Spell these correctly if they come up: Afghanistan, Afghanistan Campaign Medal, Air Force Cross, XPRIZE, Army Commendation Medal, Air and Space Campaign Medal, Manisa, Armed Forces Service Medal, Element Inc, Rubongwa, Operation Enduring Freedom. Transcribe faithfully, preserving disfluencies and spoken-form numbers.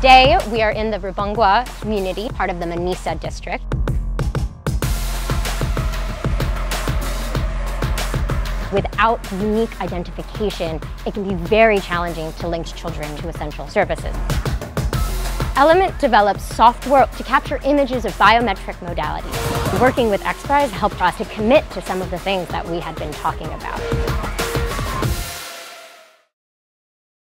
Today, we are in the Rubongwa community, part of the Manisa district. Without unique identification, it can be very challenging to link children to essential services. Element develops software to capture images of biometric modalities. Working with XPRIZE helped us to commit to some of the things that we had been talking about.